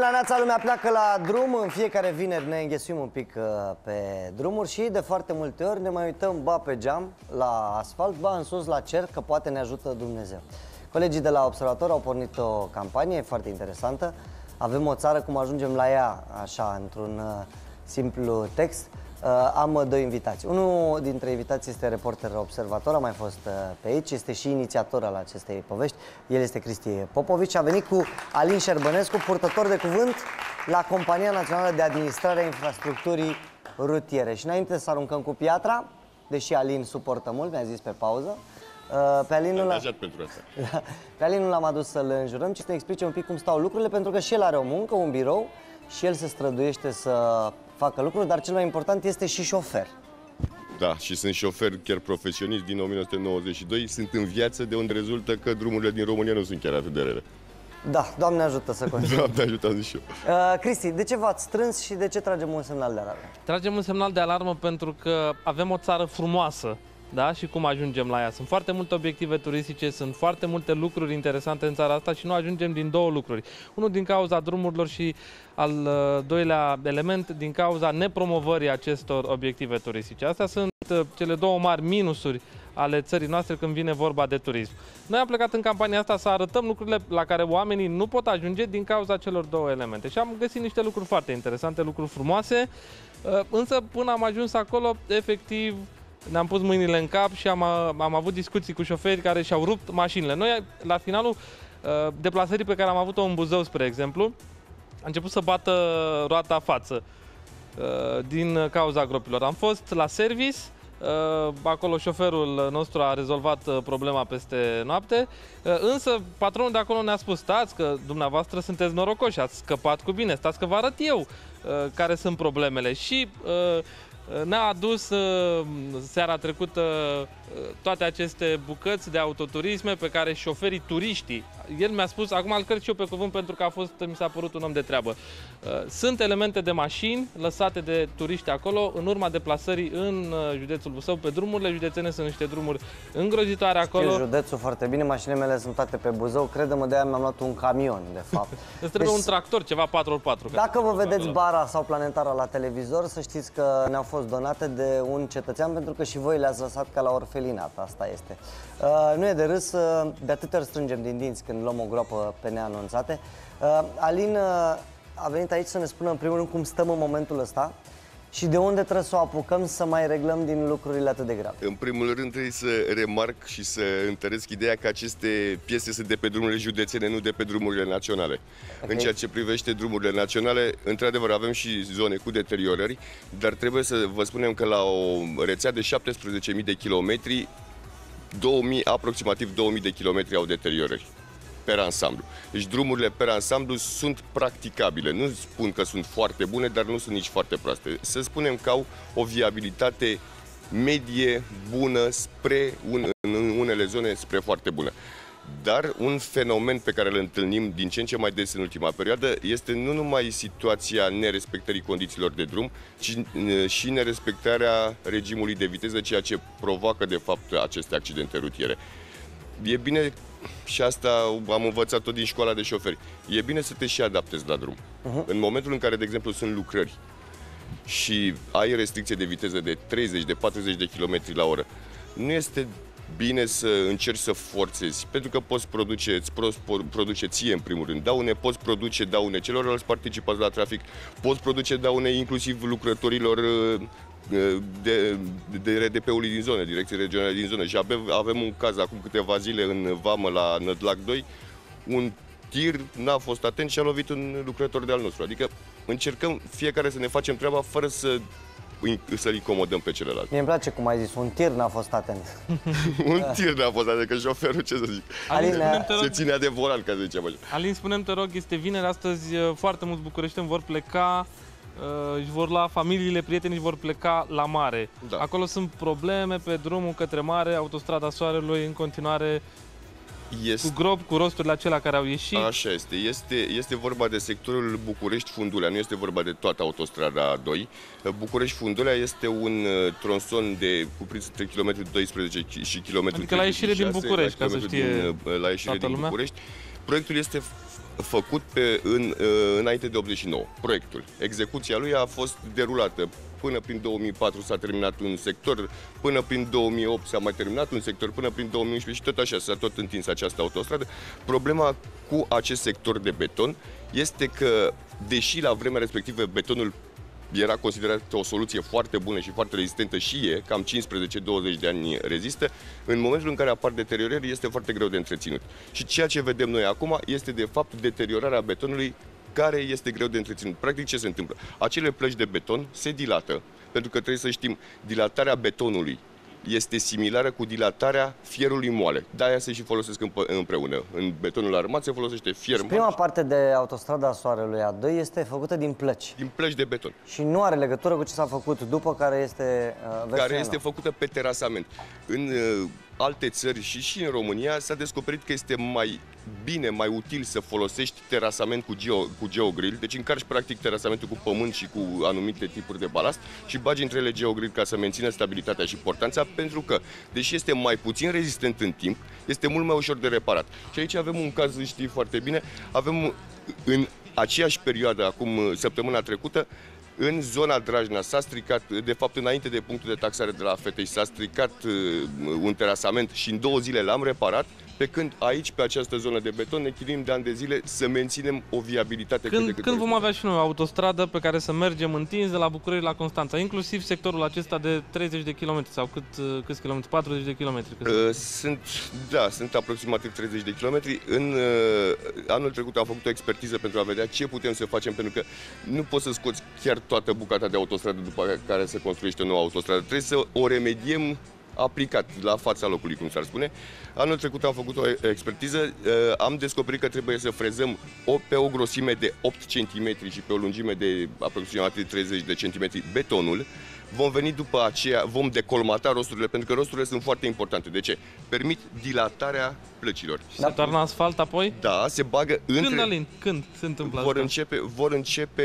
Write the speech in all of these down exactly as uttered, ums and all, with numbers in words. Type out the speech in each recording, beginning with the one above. La Nața lumea pleacă la drum, în fiecare vineri ne înghesuim un pic uh, pe drumuri și de foarte multe ori ne mai uităm ba pe geam la asfalt, ba în sus la cer, că poate ne ajută Dumnezeu. Colegii de la Observator au pornit o campanie foarte interesantă. Avem o țară, cum ajungem la ea, așa, într-un uh, simplu text. Uh, am doi invitați. Unul dintre invitați este reporter Observator, a mai fost uh, pe aici, este și inițiator al acestei povești. El este Cristie Popovici, a venit cu Alin Șerbănescu, purtător de cuvânt la Compania Națională de Administrare a Infrastructurii Rutiere. Și înainte să aruncăm cu piatra, deși Alin suportă mult, mi-a zis pe pauză, uh, pe Alin nu l-am adus să-l înjurăm, ci să ne explice un pic cum stau lucrurile, pentru că și el are o muncă, un birou, și el se străduiește să facă lucruri, dar cel mai important este și șofer. Da, și sunt șofer chiar profesionist din o mie nouă sute nouăzeci și doi, sunt în viață, de unde rezultă că drumurile din România nu sunt chiar atât de rele. Da, Doamne ajută să continuăm. Doamne ajută, am zis și eu. Uh, Cristi, de ce v-ați strâns și de ce tragem un semnal de alarmă? Tragem un semnal de alarmă pentru că avem o țară frumoasă, da? Și cum ajungem la ea? Sunt foarte multe obiective turistice, sunt foarte multe lucruri interesante în țara asta și nu ajungem din două lucruri. Unul din cauza drumurilor și al doilea element din cauza nepromovării acestor obiective turistice. Astea sunt cele două mari minusuri ale țării noastre când vine vorba de turism. Noi am plecat în campania asta să arătăm lucrurile la care oamenii nu pot ajunge din cauza celor două elemente. Și am găsit niște lucruri foarte interesante, lucruri frumoase, însă până am ajuns acolo, efectiv, ne-am pus mâinile în cap și am, am avut discuții cu șoferi care și-au rupt mașinile. Noi, la finalul uh, deplasării pe care am avut-o în Buzău, spre exemplu, a început să bată roata față uh, din cauza gropilor. Am fost la service, uh, acolo șoferul nostru a rezolvat problema peste noapte, uh, însă patronul de acolo ne-a spus: stați că dumneavoastră sunteți norocoși, ați scăpat cu bine, stați că vă arăt eu uh, care sunt problemele. Și uh, ne-a adus seara trecută toate aceste bucăți de autoturisme pe care șoferii turiștii, el mi-a spus, acum îl cred și eu pe cuvânt pentru că a fost, mi s-a părut un om de treabă. Sunt elemente de mașini lăsate de turiști acolo în urma deplasării în județul Buzău, pe drumurile județene, sunt niște drumuri îngrozitoare acolo. Știu județul foarte bine, mașinile mele sunt toate pe Buzău, crede-mă, de aia mi-am luat un camion, de fapt. Îți trebuie deci, un tractor, ceva patru pe patru. Dacă vă vedeți bara sau planetara la televizor, să știți că ne-au fost donate de un cetățean, pentru că și voi le-ați lăsat ca la orfelinat, asta este. Uh, nu e de râs, uh, de atâtea ori strângem din dinți când luăm o groapă pe neanunțate. Uh, Alin uh, a venit aici să ne spună în primul rând cum stăm în momentul ăsta și de unde trebuie să o apucăm să mai reglăm din lucrurile atât de grave. În primul rând trebuie să remarc și să întăresc ideea că aceste piese sunt de pe drumurile județene, nu de pe drumurile naționale. Okay. În ceea ce privește drumurile naționale, într-adevăr avem și zone cu deteriorări, dar trebuie să vă spunem că la o rețea de șaptesprezece mii de kilometri, aproximativ două mii de kilometri au deteriorări per ansamblu. Deci drumurile per ansamblu sunt practicabile. Nu spun că sunt foarte bune, dar nu sunt nici foarte proaste. Să spunem că au o viabilitate medie bună spre un, în unele zone spre foarte bună. Dar un fenomen pe care îl întâlnim din ce în ce mai des în ultima perioadă este nu numai situația nerespectării condițiilor de drum, ci și nerespectarea regimului de viteză, ceea ce provoacă de fapt aceste accidente rutiere. E bine, și asta am învățat-o din școala de șoferi, e bine să te și adaptezi la drum. Uh-huh. În momentul în care, de exemplu, sunt lucrări și ai restricție de viteză de treizeci, de patruzeci de km la oră, nu este bine să încerci să forțezi, pentru că poți produce, îți produce ție în primul rând daune, poți produce daune celorlalți participați la trafic, poți produce daune inclusiv lucrătorilor de, de R D P-ului din zonă, direcții regionale din zonă. Și avem, avem un caz acum câteva zile în Vamă la Nătlac doi, un tir n-a fost atent și a lovit un lucrător de-al nostru. Adică încercăm fiecare să ne facem treaba fără să să-l incomodăm pe celălalt. Mie îmi place cum ai zis, un tir n-a fost atent. Un tir n-a fost atent, că șoferul, ce să zic, Alin, se ținea de volan, ca să zicem așa. Alin, spune-mi, te rog, este vineri, astăzi foarte mulți bucureșteni vor pleca, își vor lua familiile, prietenii vor pleca la mare. Da. Acolo sunt probleme pe drumul către mare, Autostrada Soarelui în continuare, este... cu grob, cu rosturile acelea care au ieșit. Așa este. Este, este vorba de sectorul București-Fundulea, nu este vorba de toată autostrada A doi. București-Fundulea este un tronson de cuprins între kilometru doisprezece și kilometru treizeci și șase. Adică la ieșire din București, ca să știe toată lumea. Proiectul este făcut pe, în, înainte de optzeci și nouă, proiectul. Execuția lui a fost derulată. Până prin două mii patru s-a terminat un sector, până prin două mii opt s-a mai terminat un sector, până prin două mii unsprezece și tot așa s-a tot întins această autostradă. Problema cu acest sector de beton este că, deși la vremea respectivă betonul era considerat o soluție foarte bună și foarte rezistentă și e, cam cincisprezece douăzeci de ani rezistă, în momentul în care apar deteriorări este foarte greu de întreținut. Și ceea ce vedem noi acum este de fapt deteriorarea betonului care este greu de întreținut. Practic ce se întâmplă? Acele plăci de beton se dilată, pentru că trebuie să știm, dilatarea betonului este similară cu dilatarea fierului moale. De-aia se și folosesc împreună. În betonul armat se folosește fier moale. Prima parte de Autostrada Soarelui A doi este făcută din plăci. Din plăci de beton. Și nu are legătură cu ce s-a făcut după, care este uh, Care este făcută pe terasament. În uh, alte țări și și în România s-a descoperit că este mai bine, mai util să folosești terasament cu, geo, cu geogrill. Deci încarci practic terasamentul cu pământ și cu anumite tipuri de balast și bagi între ele geogrill ca să mențină stabilitatea și portanța, pentru că, deși este mai puțin rezistent în timp, este mult mai ușor de reparat. Și aici avem un caz, știi foarte bine, avem în aceeași perioadă, acum săptămâna trecută, în zona Drajna s-a stricat, de fapt înainte de punctul de taxare de la Fetei, s-a stricat un terasament și în două zile l-am reparat, pe când aici, pe această zonă de beton, ne chinim de ani de zile să menținem o viabilitate. Când, cât de cât când vom avea și noi o autostradă pe care să mergem întins de la București la Constanța, inclusiv sectorul acesta de treizeci de kilometri sau cât, câți kilometri? patruzeci de kilometri? Sunt, da, sunt aproximativ treizeci de kilometri. În anul trecut am făcut o expertiză pentru a vedea ce putem să facem, pentru că nu poți să scoți chiar toată bucata de autostradă după care se construiește o nouă autostradă. Trebuie să o remediem aplicat la fața locului, cum s-ar spune. Anul trecut am făcut o expertiză, am descoperit că trebuie să frezăm o, pe o grosime de opt centimetri și pe o lungime de aproximativ treizeci de centimetri betonul. Vom veni după aceea, vom decolmata rosturile, pentru că rosturile sunt foarte importante. De ce? Permit dilatarea plăcilor. Și se toarnă asfalt apoi? Da, se bagă între... Când, Alin? Când se întâmplă vor începe, vor începe...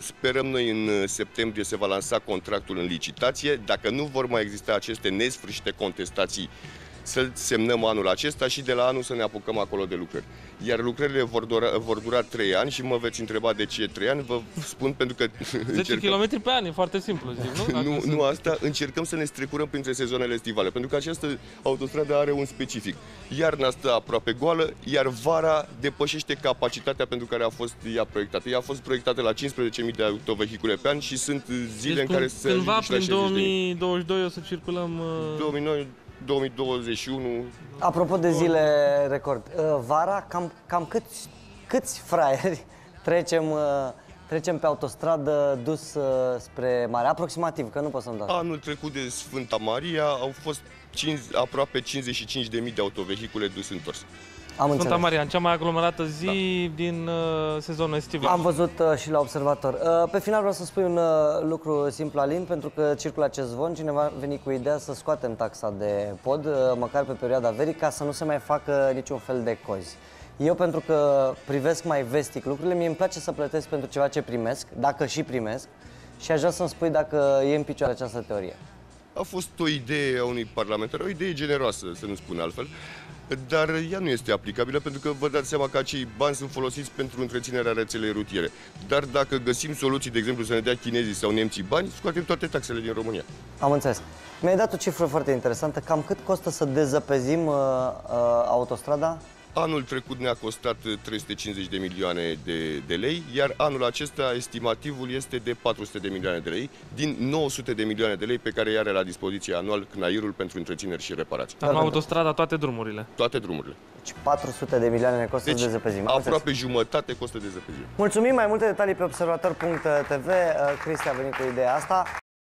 Sperăm noi în septembrie se va lansa contractul în licitație. Dacă nu vor mai exista aceste nesfârșite contestații, să-l semnăm anul acesta și de la anul să ne apucăm acolo de lucrări. Iar lucrările vor dura, vor dura trei ani și mă veți întreba de ce trei ani, vă spun pentru că... zece kilometri pe an, e foarte simplu, zic, nu? Nu, nu asta, încercăm să ne strecurăm printre sezoanele estivale, pentru că această autostradă are un specific. Iarna stă aproape goală, iar vara depășește capacitatea pentru care a fost ea proiectată. Ea a fost proiectată la cincisprezece mii de autovehicule pe an și sunt zile deci, în care se ajunge și la șaizeci de mii. două mii douăzeci și doi o să circulăm... Uh... două mii nouă, două mii douăzeci și unu. Apropo de zile record, vara, cam, cam câți, câți fraieri trecem, trecem pe autostradă dus spre mare? Aproximativ, că nu pot să-mi dau. Anul trecut de Sfânta Maria au fost cinci, aproape cincizeci și cinci de mii de autovehicule dus întors. Am Sfânta Maria, în cea mai aglomerată zi da. din uh, sezonul estival. Am văzut uh, și la Observator. Uh, pe final vreau să spui un uh, lucru simplu, Alin, pentru că circulă acest zvon. Cineva a venit cu ideea să scoatem taxa de pod, uh, măcar pe perioada verii, ca să nu se mai facă niciun fel de cozi. Eu, pentru că privesc mai vestic lucrurile, mie îmi place să plătesc pentru ceva ce primesc, dacă și primesc, și aș vrea să-mi spui dacă e în picioare această teorie. A fost o idee a unui parlamentar, o idee generoasă, să nu spun altfel. Dar ea nu este aplicabilă, pentru că vă dați seama că acei bani sunt folosiți pentru întreținerea rețelei rutiere. Dar dacă găsim soluții, de exemplu, să ne dea chinezii sau nemții bani, scoatem toate taxele din România. Am înțeles. Mi-ai dat o cifră foarte interesantă. Cam cât costă să dezăpezim uh, uh, autostrada? Anul trecut ne-a costat trei sute cincizeci de milioane de, de lei, iar anul acesta estimativul este de patru sute de milioane de lei, din nouă sute de milioane de lei pe care i-are la dispoziție anual CNAIR-ul pentru întrețineri și reparații. Dar la autostrada toate drumurile? Toate drumurile. Deci patru sute de milioane ne costă deci, de zăpezim. Aproape jumătate costă de zăpezim. Mulțumim, mai multe detalii pe observator punct tv. Cristi a venit cu ideea asta.